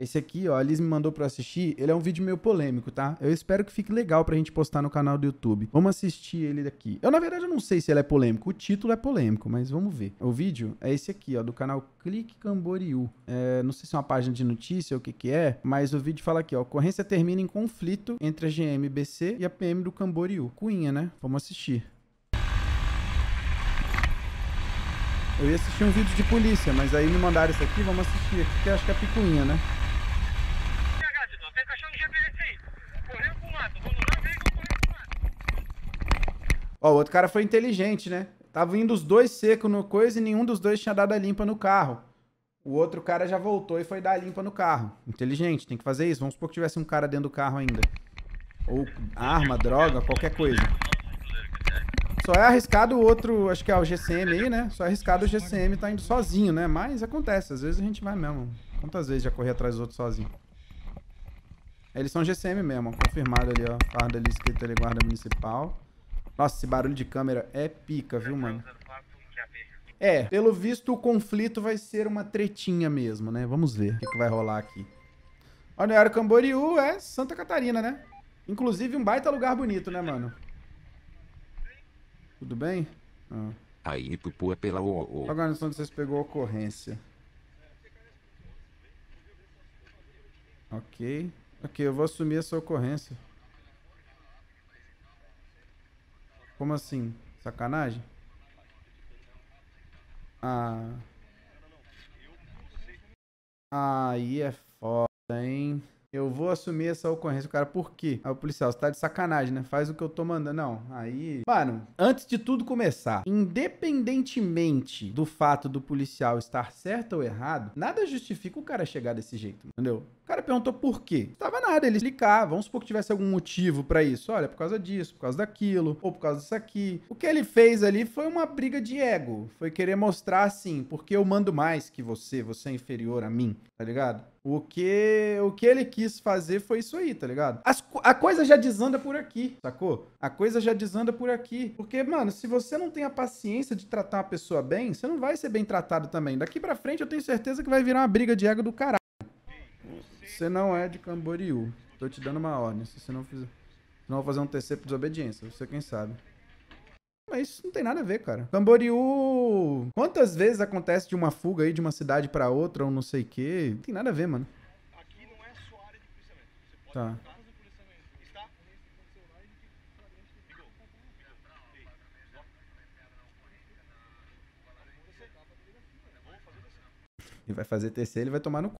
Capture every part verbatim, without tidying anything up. Esse aqui, ó, a Liz me mandou pra eu assistir. Ele é um vídeo meio polêmico, tá? Eu espero que fique legal pra gente postar no canal do YouTube. Vamos assistir ele daqui. Eu, na verdade, eu não sei se ele é polêmico. O título é polêmico, mas vamos ver. O vídeo é esse aqui, ó, do canal Clique Camboriú. É, não sei se é uma página de notícia ou o que que é, mas o vídeo fala aqui, ó. Ocorrência termina em conflito entre a G M B C e a P M do Camboriú. Cunha, né? Vamos assistir. Eu ia assistir um vídeo de polícia, mas aí me mandaram isso aqui, vamos assistir aqui, que acho que é picuinha, né? Ó, o outro cara foi inteligente, né? Tava indo os dois secos no coisa e nenhum dos dois tinha dado a limpa no carro. O outro cara já voltou e foi dar a limpa no carro. Inteligente, tem que fazer isso. Vamos supor que tivesse um cara dentro do carro ainda. Ou arma, droga, qualquer coisa. Só é arriscado o outro, acho que é o G C M aí, né? Só é arriscado o G C M tá indo sozinho, né? Mas acontece, às vezes a gente vai mesmo. Quantas vezes já corri atrás dos outros sozinho? Eles são G C M mesmo, confirmado ali, ó. Farda ali, escrita ali, guarda municipal. Nossa, esse barulho de câmera é pica, viu, mano? É, pelo visto o conflito vai ser uma tretinha mesmo, né? Vamos ver o que, que vai rolar aqui. Balneário Camboriú é Santa Catarina, né? Inclusive um baita lugar bonito, né, mano? Tudo bem? Ah. Aí, pupua pela O O. Agora, onde vocês pegou a ocorrência. Ok. Ok, eu vou assumir essa ocorrência. Como assim? Sacanagem? Ah. Aí é foda, hein? Eu vou assumir essa ocorrência, cara, por quê? Aí o policial, você tá de sacanagem, né? Faz o que eu tô mandando. Não, aí... Mano, antes de tudo começar, independentemente do fato do policial estar certo ou errado, nada justifica o cara chegar desse jeito, entendeu? O cara perguntou por quê. Não tava nada, ele explicar, vamos supor que tivesse algum motivo pra isso. Olha, por causa disso, por causa daquilo, ou por causa disso aqui. O que ele fez ali foi uma briga de ego. Foi querer mostrar assim, porque eu mando mais que você, você é inferior a mim, tá ligado? O que, o que ele quis fazer foi isso aí, tá ligado? As, a coisa já desanda por aqui, sacou? A coisa já desanda por aqui. Porque, mano, se você não tem a paciência de tratar uma pessoa bem, você não vai ser bem tratado também. Daqui pra frente eu tenho certeza que vai virar uma briga de ego do caralho. Você não é de Camboriú. Tô te dando uma ordem. Se você não fizer... Não vou fazer um T C por desobediência. Você quem sabe. Mas isso não tem nada a ver, cara. Camboriú... Quantas vezes acontece de uma fuga aí de uma cidade pra outra ou não sei o quê? Não tem nada a ver, mano. Aqui não é sua área de policiamento. Você pode estar no policiamento. Está? Ele vai fazer T C, ele vai tomar no cu.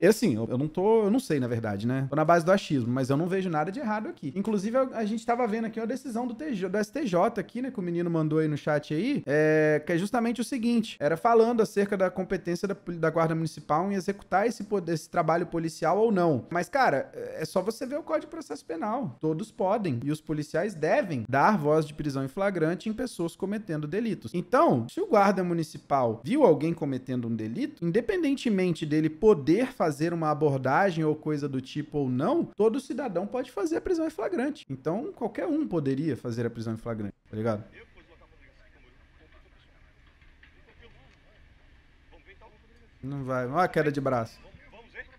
Eu, assim, eu não tô... Eu não sei, na verdade, né? Tô na base do achismo, mas eu não vejo nada de errado aqui. Inclusive, a gente tava vendo aqui uma decisão do, T J, do S T J aqui, né? Que o menino mandou aí no chat aí, é, que é justamente o seguinte. Era falando acerca da competência da, da Guarda Municipal em executar esse, esse trabalho policial ou não. Mas, cara, é só você ver o Código de Processo Penal. Todos podem e os policiais devem dar voz de prisão em flagrante em pessoas cometendo delitos. Então, se o Guarda Municipal viu alguém cometendo um delito, independentemente dele poder fazer fazer uma abordagem ou coisa do tipo ou não, todo cidadão pode fazer a prisão em flagrante. Então, qualquer um poderia fazer a prisão em flagrante, tá ligado? Não vai. Olha a queda de braço.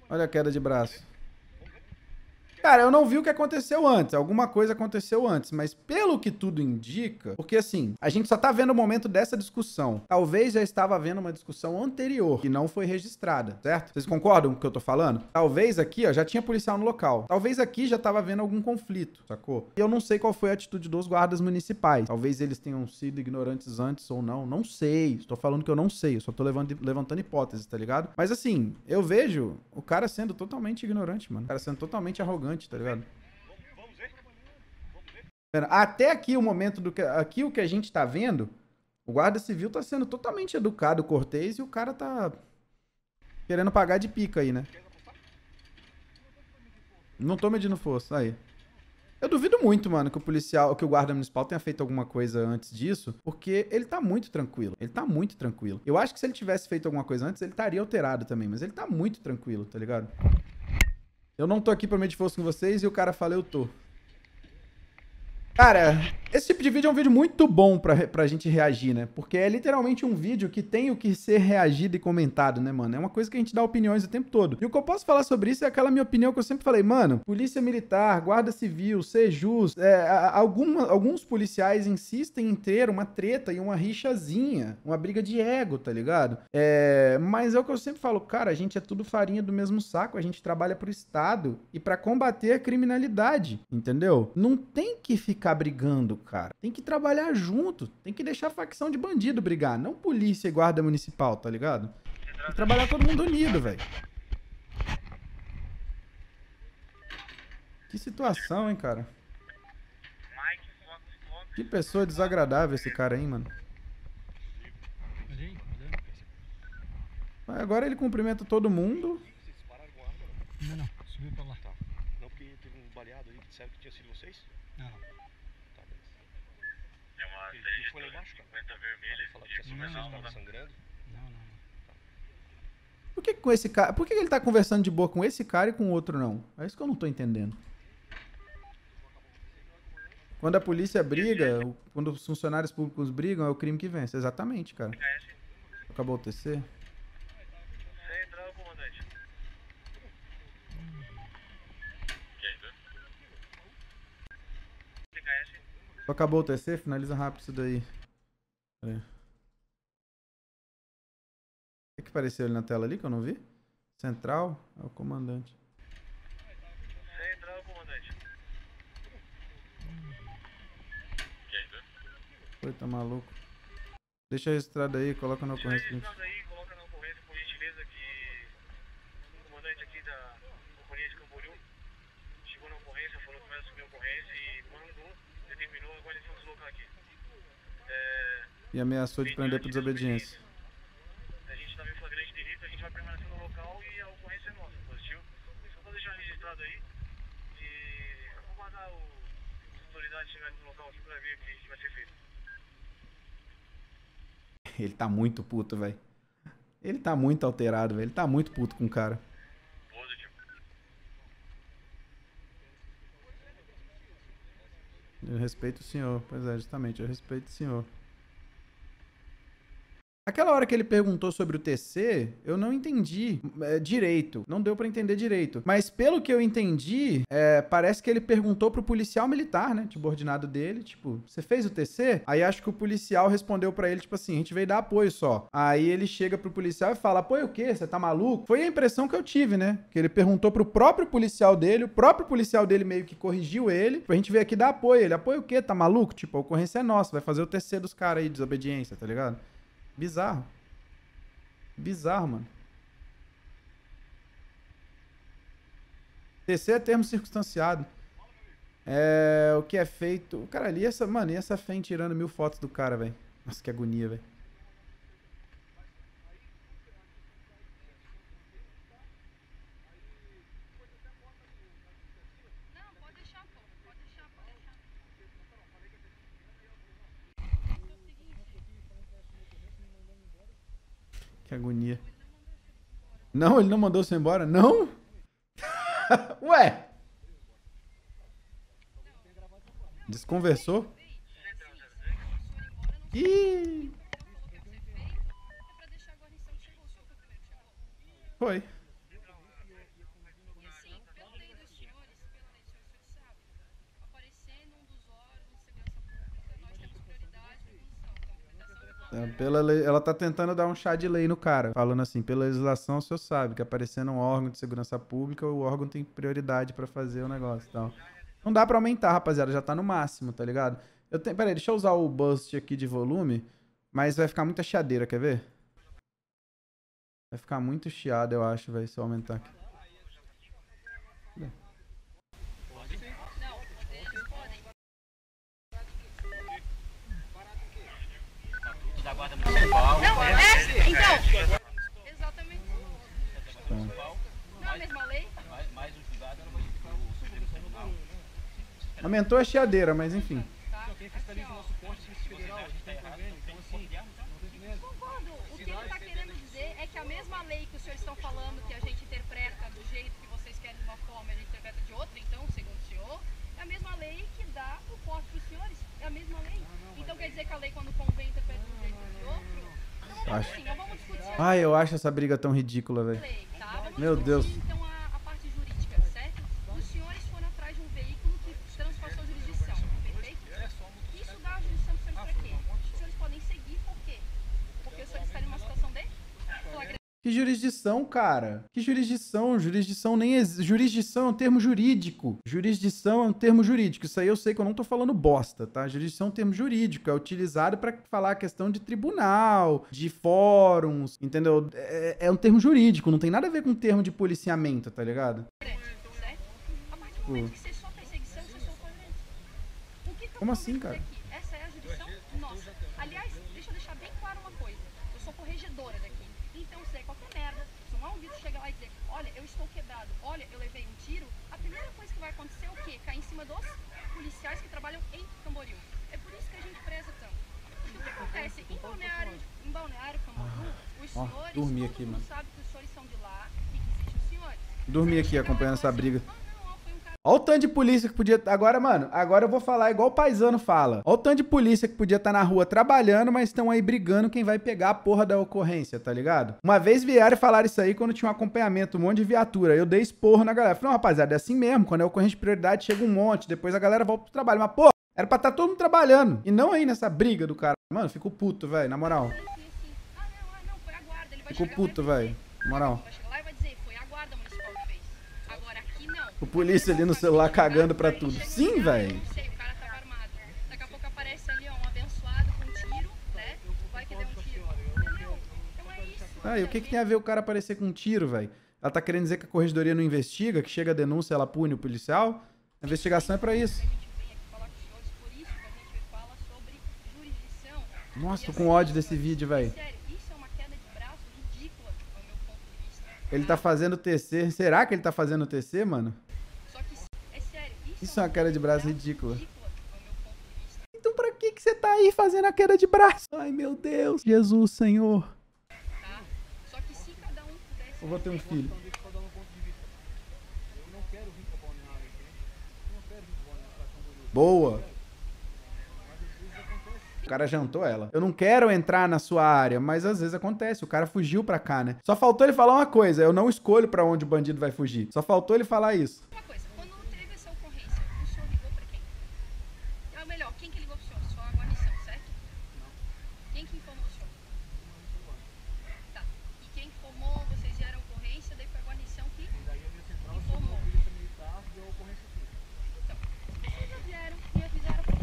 Olha a queda de braço. Cara, eu não vi o que aconteceu antes. Alguma coisa aconteceu antes, mas pelo que tudo indica... Porque, assim, a gente só tá vendo o momento dessa discussão. Talvez já estava havendo uma discussão anterior, que não foi registrada, certo? Vocês concordam com o que eu tô falando? Talvez aqui, ó, já tinha policial no local. Talvez aqui já tava havendo algum conflito, sacou? E eu não sei qual foi a atitude dos guardas municipais. Talvez eles tenham sido ignorantes antes ou não. Não sei. Estou falando que eu não sei. Eu só tô levando, levantando hipóteses, tá ligado? Mas, assim, eu vejo o cara sendo totalmente ignorante, mano. O cara sendo totalmente arrogante. Tá ligado? Até aqui o momento do que aqui o que a gente tá vendo, o guarda civil tá sendo totalmente educado, cortês, e o cara tá querendo pagar de pica aí, né? Não tô medindo força, aí. Eu duvido muito, mano, que o policial, que o guarda municipal tenha feito alguma coisa antes disso, porque ele tá muito tranquilo. Ele tá muito tranquilo. Eu acho que se ele tivesse feito alguma coisa antes, ele estaria alterado também, mas ele tá muito tranquilo, tá ligado? Eu não tô aqui pra medir força com vocês e o cara fala, eu tô. Cara, esse tipo de vídeo é um vídeo muito bom pra, pra gente reagir, né? Porque é literalmente um vídeo que tem o que ser reagido e comentado, né, mano? É uma coisa que a gente dá opiniões o tempo todo. E o que eu posso falar sobre isso é aquela minha opinião que eu sempre falei, mano, polícia militar, guarda civil, sejus, é, alguma, alguns policiais insistem em ter uma treta e uma rixazinha, uma briga de ego, tá ligado? É, mas é o que eu sempre falo, cara, a gente é tudo farinha do mesmo saco, a gente trabalha pro Estado e pra combater a criminalidade, entendeu? Não tem que ficar brigando, cara. Tem que trabalhar junto. Tem que deixar a facção de bandido brigar. Não polícia e guarda municipal, tá ligado? Tem que trabalhar todo mundo unido, velho. Que situação, hein, cara? Que pessoa desagradável esse cara, hein, mano? Mas agora ele cumprimenta todo mundo. Não, não. Subiu pra lá. Não, porque teve um baleado aí que disseram que tinha sido vocês? Não. É uma três cinquenta vermelha. Fala que tinha sido vocês, sangrando? Não, não, não. Por que com esse cara... Por que ele tá conversando de boa com esse cara e com o outro não? É isso que eu não tô entendendo. Quando a polícia briga, quando os funcionários públicos brigam, é o crime que vence. Exatamente, cara. Acabou o T C. Acabou o T C, finaliza rápido isso daí. Pera aí. O que apareceu ali na tela ali que eu não vi? Central, é o comandante. Central, comandante. Foi, tá maluco. Deixa registrado aí, coloca na ocorrência. Deixa registrado aí, coloca na ocorrência, por gentileza, que o comandante aqui da companhia de Camboriú chegou na ocorrência, falou que vai assumir a ocorrência e mandou. Terminou, agora eles vão deslocar aqui. É... E ameaçou de prender por desobediência. A gente estava em flagrante de delito, a gente vai permanecer no local e a ocorrência é nossa, positivo. Só vou deixar registrado aí e vou mandar o... as autoridades chegarem no local aqui pra ver o que vai ser feito. Ele tá muito puto, velho. Ele tá muito alterado, velho. Ele tá muito puto com o cara. Eu respeito o senhor. Pois é, justamente, eu respeito o senhor. Aquela hora que ele perguntou sobre o T C, eu não entendi é, direito. Não deu pra entender direito. Mas pelo que eu entendi, é, parece que ele perguntou pro policial militar, né? Tipo, ordinado dele, tipo, você fez o T C? Aí acho que o policial respondeu pra ele, tipo assim, a gente veio dar apoio só. Aí ele chega pro policial e fala, apoio o quê? Você tá maluco? Foi a impressão que eu tive, né? Que ele perguntou pro próprio policial dele, o próprio policial dele meio que corrigiu ele, pra gente veio aqui dar apoio. Ele, apoio o quê? Tá maluco? Tipo, a ocorrência é nossa, vai fazer o T C dos caras aí, desobediência, tá ligado? Bizarro. Bizarro, mano. T C é termo circunstanciado. É... O que é feito... O cara ali, essa... Mano, e essa fém tirando mil fotos do cara, velho? Nossa, que agonia, velho. Que agonia. Não, ele não mandou você embora? Não? Ué? Desconversou? Ih! Foi. Pela lei, ela tá tentando dar um chá de lei no cara, falando assim, pela legislação o senhor sabe que aparecendo um órgão de segurança pública, o órgão tem prioridade pra fazer o negócio e tal. Não dá pra aumentar, rapaziada, já tá no máximo, tá ligado? Eu tenho, peraí, deixa eu usar o boost aqui de volume, mas vai ficar muita chiadeira, quer ver? Vai ficar muito chiado, eu acho, velho, se eu aumentar aqui. Não, é, então. Exatamente. Não é a mesma lei? Aumentou a chiadeira, mas enfim. Tá. Aqui, concordo. O que ele tá querendo dizer é que a mesma lei que os senhores estão falando, que a gente interpreta do jeito que vocês querem de uma forma, a gente interpreta de outra, então, segundo o senhor, é a mesma lei que dá o porte senhores, é a mesma lei. Então quer dizer que a lei quando convém interpreta de um jeito de outro? Então, acho... assim, não vamos discutir. Ai, eu acho essa briga tão ridícula, velho. Tá? Meu Deus. Então a, a parte jurídica, certo? Os senhores foram atrás de um veículo que transpassou a jurisdição, perfeito? Isso dá a jurisdição para os senhores pra quê? Os senhores podem seguir por quê? Porque os senhores estão em uma situação de... Que jurisdição, cara? Que jurisdição? Jurisdição nem existe. Jurisdição é um termo jurídico. Jurisdição é um termo jurídico. Isso aí eu sei que eu não tô falando bosta, tá? Jurisdição é um termo jurídico. É utilizado pra falar a questão de tribunal, de fóruns, entendeu? É, é um termo jurídico. Não tem nada a ver com um termo de policiamento, tá ligado? Certo? A partir do momento que você só perseguição, você só corrente. Como assim, cara? Essa é a jurisdição nossa. Aliás, deixa eu deixar bem claro uma coisa. Eu sou corregedora daqui. Então, se é qualquer merda, se um malvado chega lá e dizer, olha, eu estou quebrado, olha, eu levei um tiro, a primeira coisa que vai acontecer é o quê? Cair em cima dos policiais que trabalham em Camboriú. É por isso que a gente preza tanto. Porque o que acontece? Em Balneário, em Balneário Camboriú, os senhores, todo mundo sabe que os senhores são de lá e que existem os senhores. Dormi aqui acompanhando essa briga. Olha o tanto de polícia que podia... Agora, mano, agora eu vou falar igual o paisano fala. Olha o tanto de polícia que podia estar na rua trabalhando, mas estão aí brigando quem vai pegar a porra da ocorrência, tá ligado? Uma vez vieram e falaram isso aí quando tinha um acompanhamento, um monte de viatura. Eu dei esporro na galera. Falei, não, rapaziada, é assim mesmo. Quando é ocorrência de prioridade, chega um monte. Depois a galera volta pro trabalho. Mas, porra, era pra estar todo mundo trabalhando. E não aí nessa briga do cara. Mano, fico puto, velho, na moral. Fico puto, velho, na moral. O polícia ali no celular cagando pra tudo. Sim, velho. Não sei, o cara tava armado. Daqui a pouco aparece ali, ó, um abençoado com um tiro, né? Vai que deu um tiro. Entendeu? Então é isso. Ah, e o que que tem a ver o cara aparecer com um tiro, velho? Ela tá querendo dizer que a corregedoria não investiga, que chega a denúncia, ela pune o policial? A investigação é pra isso. Nossa, tô com ódio desse vídeo, velho. Ele tá fazendo T C. Será que ele tá fazendo T C, mano? Só que, é sério, isso, isso é uma queda de braço ridícula. Então pra que que você tá aí fazendo a queda de braço? Ai, meu Deus. Jesus, Senhor. Tá. Só que se cada um pudesse... Eu vou ter um filho. Boa. O cara jantou ela. Eu não quero entrar na sua área, mas às vezes acontece. O cara fugiu pra cá, né? Só faltou ele falar uma coisa. Eu não escolho pra onde o bandido vai fugir. Só faltou ele falar isso. Uma coisa. Quando teve essa ocorrência, o senhor ligou pra quem? Ah, melhor, quem que ligou pro senhor? Só a guarnição, certo? Não. Quem que informou o senhor? Tá. E quem informou, vocês vieram a ocorrência, daí foi a guarnição que informou. Então, vocês já vieram e avisaram pra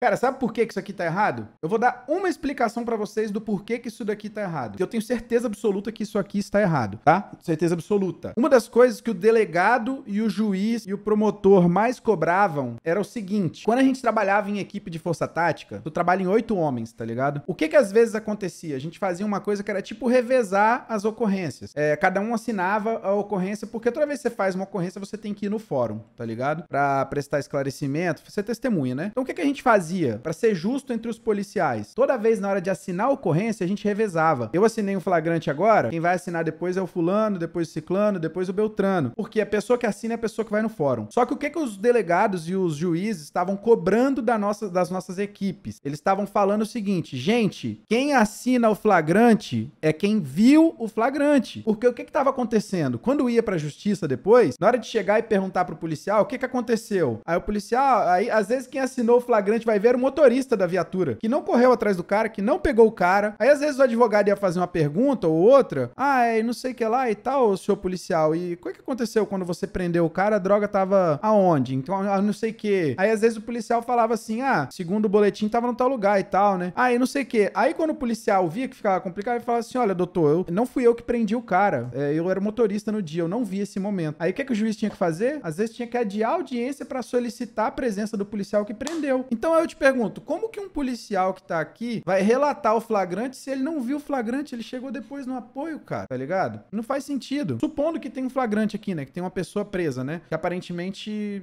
cara, sabe por que que isso aqui tá errado? Eu vou dar uma explicação pra vocês do porquê que isso daqui tá errado. Eu tenho certeza absoluta que isso aqui está errado, tá? Certeza absoluta. Uma das coisas que o delegado e o juiz e o promotor mais cobravam era o seguinte. Quando a gente trabalhava em equipe de força tática, eu trabalho em oito homens, tá ligado? O que que às vezes acontecia? A gente fazia uma coisa que era tipo revezar as ocorrências. É, cada um assinava a ocorrência, porque toda vez que você faz uma ocorrência, você tem que ir no fórum, tá ligado? Pra prestar esclarecimento, você testemunha, né? Então o que que a gente fazia? Para ser justo entre os policiais. Toda vez na hora de assinar a ocorrência, a gente revezava. Eu assinei um flagrante agora, quem vai assinar depois é o fulano, depois o ciclano, depois o beltrano. Porque a pessoa que assina é a pessoa que vai no fórum. Só que o que que os delegados e os juízes estavam cobrando da nossa, das nossas equipes? Eles estavam falando o seguinte, gente, quem assina o flagrante é quem viu o flagrante. Porque o que que estava acontecendo? Quando ia para a justiça depois, na hora de chegar e perguntar para o policial, o que que aconteceu? Aí o policial, aí às vezes quem assinou o flagrante vai ver o motorista da viatura, que não correu atrás do cara, que não pegou o cara. Aí, às vezes, o advogado ia fazer uma pergunta ou outra. Ah, é, não sei o que lá e tal, senhor policial. E o que que aconteceu quando você prendeu o cara? A droga tava aonde? Então, não sei o que. Aí, às vezes, o policial falava assim, ah, segundo o boletim, tava no tal lugar e tal, né? Ah, e não sei o que. Aí, quando o policial via que ficava complicado, ele falava assim, olha, doutor, eu, não fui eu que prendi o cara. É, eu era motorista no dia, eu não vi esse momento. Aí, o que que o juiz tinha que fazer? Às vezes, tinha que adiar a audiência pra solicitar a presença do policial que prendeu. Então, eu te pergunto, como que um policial que tá aqui vai relatar o flagrante se ele não viu o flagrante? Ele chegou depois no apoio, cara, tá ligado? Não faz sentido. Supondo que tem um flagrante aqui, né? Que tem uma pessoa presa, né? Que aparentemente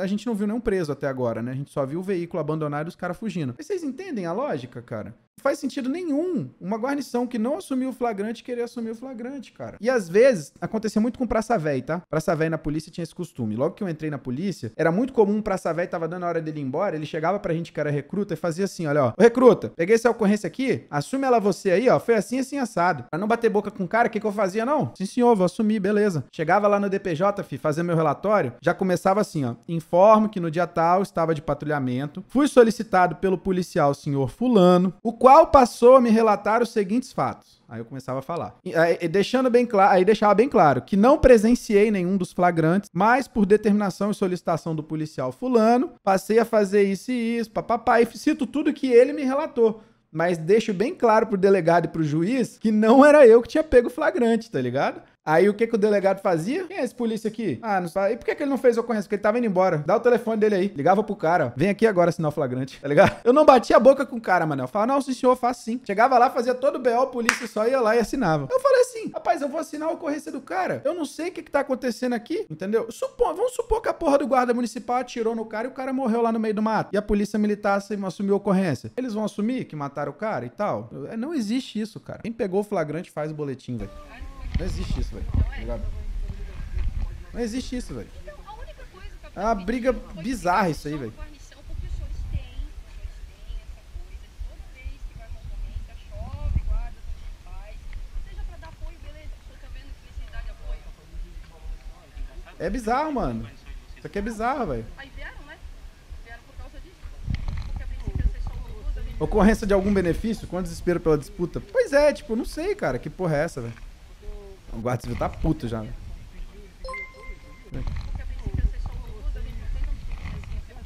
a gente não viu nenhum preso até agora, né? A gente só viu o veículo abandonado e os caras fugindo. Mas vocês entendem a lógica, cara? faz sentido nenhum uma guarnição que não assumiu o flagrante querer assumir o flagrante, cara. E às vezes, acontecia muito com praça véi, tá? Praça véi na polícia tinha esse costume. Logo que eu entrei na polícia, era muito comum um praça véi, tava dando a hora dele ir embora, ele chegava pra gente que era recruta e fazia assim, olha, ó, ô recruta, peguei essa ocorrência aqui, assume ela você aí, ó, foi assim, assim, assado. Pra não bater boca com o cara, o que que eu fazia? Não, sim senhor, vou assumir, beleza. Chegava lá no D P J, fi, fazer meu relatório, já começava assim, ó, informo que no dia tal estava de patrulhamento, fui solicitado pelo policial senhor fulano, o qual Qual passou a me relatar os seguintes fatos. Aí eu começava a falar. E, aí, deixando bem claro, aí deixava bem claro que não presenciei nenhum dos flagrantes, mas por determinação e solicitação do policial fulano, passei a fazer isso e isso, papapá, e cito tudo que ele me relatou. Mas deixo bem claro pro delegado e pro juiz que não era eu que tinha pego o flagrante, tá ligado? Aí o que que o delegado fazia? Quem é esse polícia aqui? Ah, não sei. E por que que ele não fez ocorrência? Porque ele tava indo embora. Dá o telefone dele aí. Ligava pro cara, ó. Vem aqui agora assinar o flagrante, tá ligado? Eu não batia a boca com o cara, mano. Eu falava, não, sim senhor, faço sim. Chegava lá, fazia todo o B O, a polícia só ia lá e assinava. Eu falei assim, rapaz, eu vou assinar a ocorrência do cara. Eu não sei o que que tá acontecendo aqui, entendeu? Supor, vamos supor que a porra do guarda municipal atirou no cara e o cara morreu lá no meio do mato. E a polícia militar assumiu a ocorrência. Eles vão assumir que mataram o cara e tal? Não existe isso, cara. Quem pegou o flagrante faz o boletim, velho. Não existe isso, velho. Não existe isso, velho. É uma briga bizarra isso aí, velho. É bizarro, mano. Isso aqui é bizarro, velho. Ocorrência de algum benefício? Quanto desespero pela disputa? Pois é, tipo, não sei, cara. Que porra é essa, velho? O guarda civil tá puto já. Deixa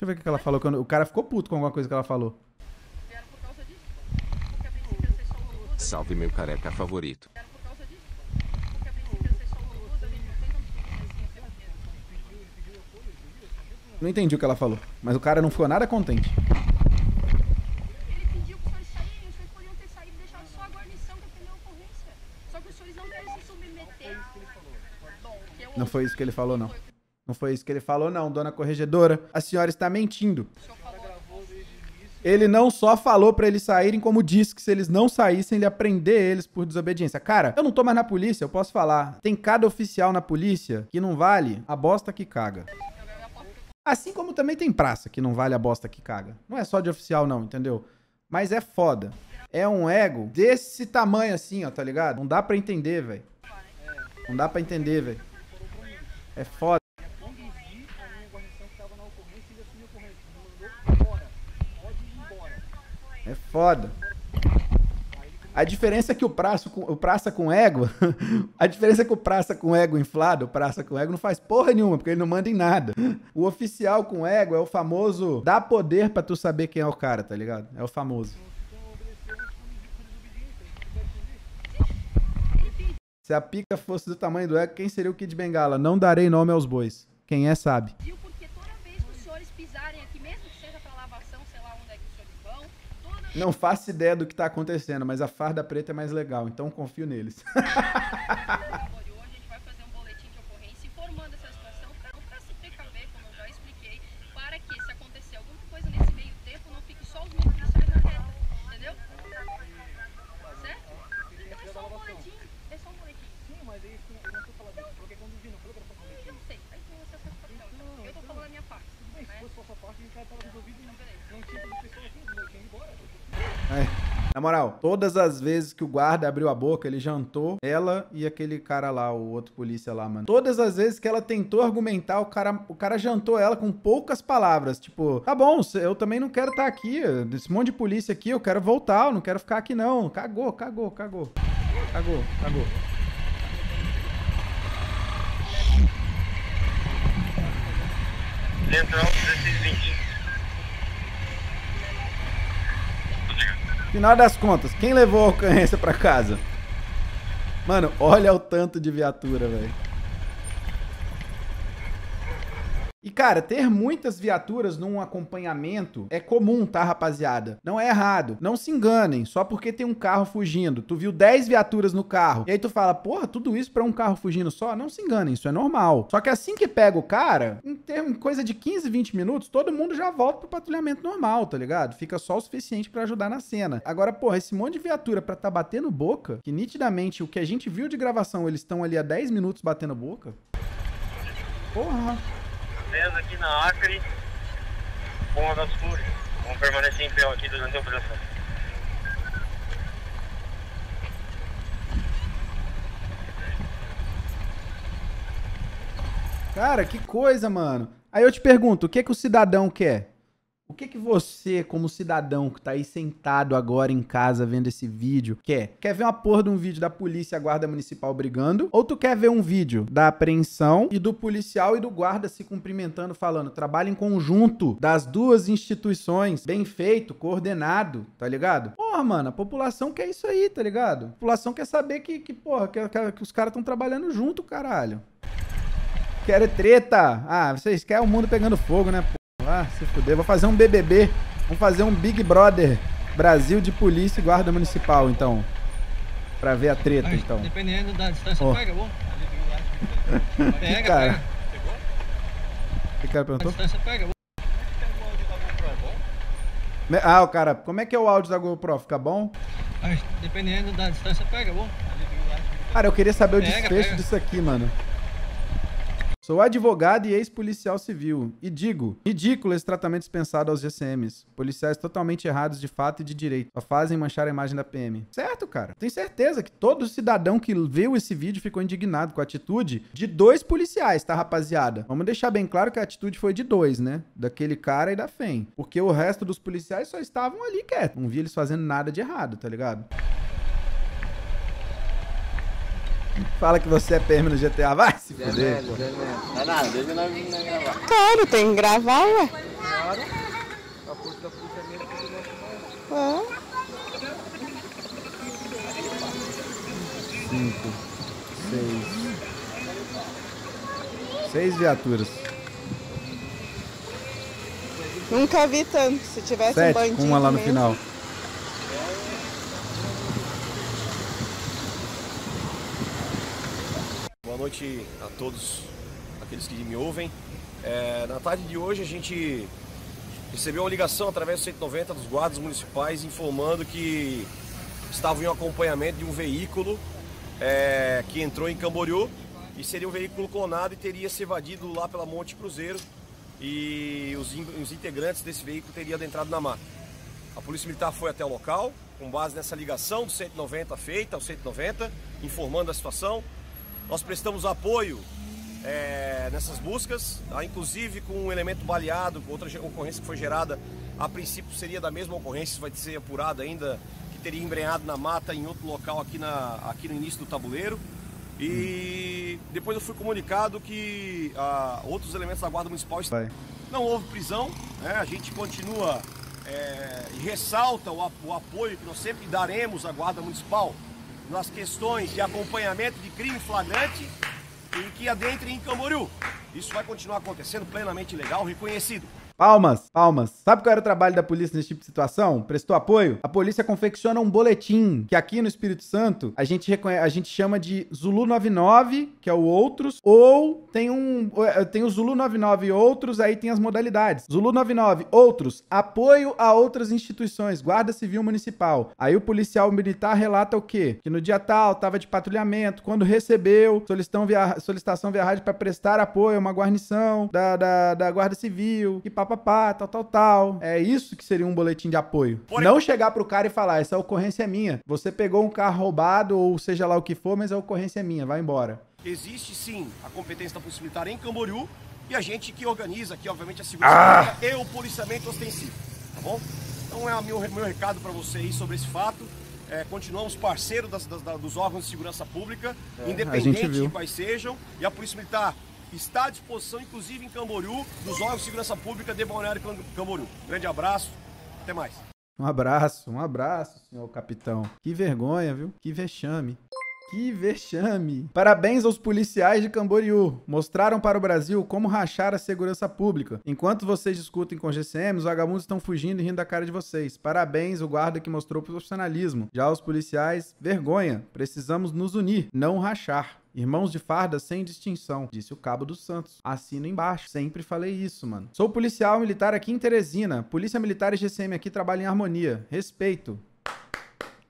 eu ver o que ela falou. O cara ficou puto com alguma coisa que ela falou. Salve meu careca favorito. Não entendi o que ela falou, mas o cara não ficou nada contente. Não foi isso que ele falou, não. Não foi isso que ele falou, não, dona corregedora. A senhora está mentindo. Ele não só falou pra eles saírem, como disse que se eles não saíssem, ele ia prender eles por desobediência. Cara, eu não tô mais na polícia, eu posso falar. Tem cada oficial na polícia que não vale a bosta que caga. Assim como também tem praça que não vale a bosta que caga. Não é só de oficial, não, entendeu? Mas é foda. É um ego desse tamanho assim, ó, tá ligado? Não dá pra entender, velho. Não dá pra entender, velho. É foda. É foda. A diferença é que o praça com, o praça com ego... a diferença é que o praça com ego inflado, o praça com ego, não faz porra nenhuma, porque ele não manda em nada. O oficial com ego é o famoso... dá poder pra tu saber quem é o cara, tá ligado? É o famoso. Se a pica fosse do tamanho do ego, quem seria o Kid Bengala? Não darei nome aos bois. Quem é, sabe. Porque toda vez que os senhores pisarem aqui, mesmo que seja pra lavação, sei lá onde é que os senhores vão, toda vez... Não faço ideia do que tá acontecendo, mas a farda preta é mais legal, então confio neles. Hoje a gente vai fazer um boletim de ocorrência informando essa situação pra se precaver, como eu já expliquei, para que se acontecer alguma coisa nesse meio tempo, não fique só os militares na reta, entendeu? Certo? Então é só um boletim. É. Na moral, todas as vezes que o guarda abriu a boca, ele jantou ela e aquele cara lá, o outro polícia lá, mano. Todas as vezes que ela tentou argumentar, o cara, o cara jantou ela com poucas palavras. Tipo, tá bom, eu também não quero estar aqui. Esse monte de polícia aqui, eu quero voltar, eu não quero ficar aqui não. Cagou, cagou, cagou. Cagou, cagou. Central dezesseis vinte. Final das contas, quem levou a ocorrência pra casa? Mano, olha o tanto de viatura, velho. E, cara, ter muitas viaturas num acompanhamento é comum, tá, rapaziada? Não é errado. Não se enganem, só porque tem um carro fugindo. Tu viu dez viaturas no carro, e aí tu fala, porra, tudo isso pra um carro fugindo só? Não se enganem, isso é normal. Só que assim que pega o cara, em, termo, em coisa de quinze, vinte minutos, todo mundo já volta pro patrulhamento normal, tá ligado? Fica só o suficiente pra ajudar na cena. Agora, porra, esse monte de viatura pra tá batendo boca, que nitidamente o que a gente viu de gravação, eles estão ali há dez minutos batendo boca. Porra. Aqui na Acre, com a das flores. Vamos permanecer em pé aqui durante a operação. Cara, que coisa, mano. Aí eu te pergunto, o que que o cidadão quer? O que que você, como cidadão que tá aí sentado agora em casa vendo esse vídeo, quer? Quer ver uma porra de um vídeo da polícia e a guarda municipal brigando? Ou tu quer ver um vídeo da apreensão e do policial e do guarda se cumprimentando, falando, trabalho em conjunto das duas instituições, bem feito, coordenado, tá ligado? Porra, mano, a população quer isso aí, tá ligado? A população quer saber que, que porra, que, que, que os caras tão trabalhando junto, caralho. Quero treta! Ah, vocês querem o mundo pegando fogo, né, pô? Ah, se fuder. Vou fazer um B B B. Vamos fazer um Big Brother Brasil de polícia e guarda municipal, então. Pra ver a treta, aí, então. Dependendo da distância, oh. Pega, bom. Pega, cara. Pega. Pegou? O que o cara perguntou? A distância pega, bom. Como é que pega o áudio da GoPro, é bom? Ah, o cara, como é que é o áudio da GoPro? Fica bom? Aí, dependendo da distância, pega, bom. Cara, eu queria saber pega, o desfecho pega. disso aqui, mano. Sou advogado e ex-policial civil, e digo, ridículo esse tratamento dispensado aos G C Ms. Policiais totalmente errados de fato e de direito. Só fazem manchar a imagem da P M. Certo, cara. Tenho certeza que todo cidadão que viu esse vídeo ficou indignado com a atitude de dois policiais, tá, rapaziada? Vamos deixar bem claro que a atitude foi de dois, né? Daquele cara e da F E M. Porque o resto dos policiais só estavam ali quietos. Não vi eles fazendo nada de errado, tá ligado? Fala que você é P M no G T A, vai se fuder. Não é nada, desde nós vimos não gravar. Claro, tem que gravar, ué. Claro. A porta da puta mesmo que eu não faço. Cinco. Seis. Seis viaturas. Nunca vi tanto, se tivesse Sete, um bandido com uma lá no mesmo. Final. Boa noite a todos aqueles que me ouvem. É, na tarde de hoje a gente recebeu uma ligação através do cento e noventa dos guardas municipais informando que estavam em um acompanhamento de um veículo é, que entrou em Camboriú e seria um veículo clonado e teria se evadido lá pela Monte Cruzeiro e os, in os integrantes desse veículo teriam adentrado na mata. A Polícia Militar foi até o local com base nessa ligação do cento e noventa feita ao cento e noventa, informando a situação. Nós prestamos apoio é, nessas buscas, tá? Inclusive com um elemento baleado, outra ocorrência que foi gerada, a princípio seria da mesma ocorrência, vai ser apurada ainda, que teria embrenhado na mata em outro local aqui, na, aqui no início do tabuleiro. E depois eu fui comunicado que a, outros elementos da Guarda Municipal vai. Não houve prisão, né? A gente continua é, e ressalta o, o apoio que nós sempre daremos à Guarda Municipal nas questões de acompanhamento de crime flagrante e que adentre em Camboriú. Isso vai continuar acontecendo, plenamente legal, reconhecido. Palmas, palmas. Sabe qual era o trabalho da polícia nesse tipo de situação? Prestou apoio? A polícia confecciona um boletim, que aqui no Espírito Santo a gente, a gente chama de Zulu noventa e nove, que é o Outros, ou tem, um, tem o Zulu noventa e nove e Outros, aí tem as modalidades. Zulu noventa e nove, Outros, apoio a outras instituições, Guarda Civil Municipal. Aí o policial militar relata o quê? Que no dia tal, tava de patrulhamento, quando recebeu via, solicitação via rádio para prestar apoio a uma guarnição da, da, da Guarda Civil, que papapá, tal, tal, tal. É isso que seria um boletim de apoio. Por não enquanto... chegar pro cara e falar, essa ocorrência é minha. Você pegou um carro roubado ou seja lá o que for, mas a ocorrência é minha, vai embora. Existe sim a competência da Polícia Militar em Camboriú e a gente que organiza aqui, obviamente, a segurança ah! e o policiamento ostensivo, tá bom? Então é o meu, meu recado para você aí sobre esse fato. É, continuamos parceiro das, das, das, dos órgãos de segurança pública, é, independente de quais sejam, e a Polícia Militar está à disposição, inclusive em Camboriú, dos órgãos de segurança pública de Balneário Camboriú. Grande abraço, até mais. Um abraço, um abraço, senhor capitão. Que vergonha, viu? Que vexame. Que vexame! Parabéns aos policiais de Camboriú. Mostraram para o Brasil como rachar a segurança pública. Enquanto vocês discutem com G C M, os vagabundos estão fugindo e rindo da cara de vocês. Parabéns o guarda que mostrou profissionalismo. Já os policiais, vergonha. Precisamos nos unir, não rachar. Irmãos de farda sem distinção, disse o Cabo dos Santos. Assino embaixo. Sempre falei isso, mano. Sou policial militar aqui em Teresina. Polícia Militar e G C M aqui trabalham em harmonia. Respeito.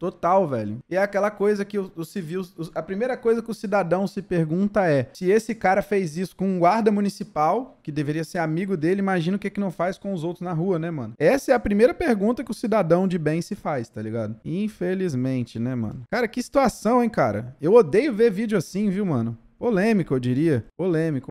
Total, velho. E é aquela coisa que o, o civil... O, a primeira coisa que o cidadão se pergunta é se esse cara fez isso com um guarda municipal, que deveria ser amigo dele, imagina o que que não faz com os outros na rua, né, mano? Essa é a primeira pergunta que o cidadão de bem se faz, tá ligado? Infelizmente, né, mano? Cara, que situação, hein, cara? Eu odeio ver vídeo assim, viu, mano? Polêmico, eu diria. Polêmico.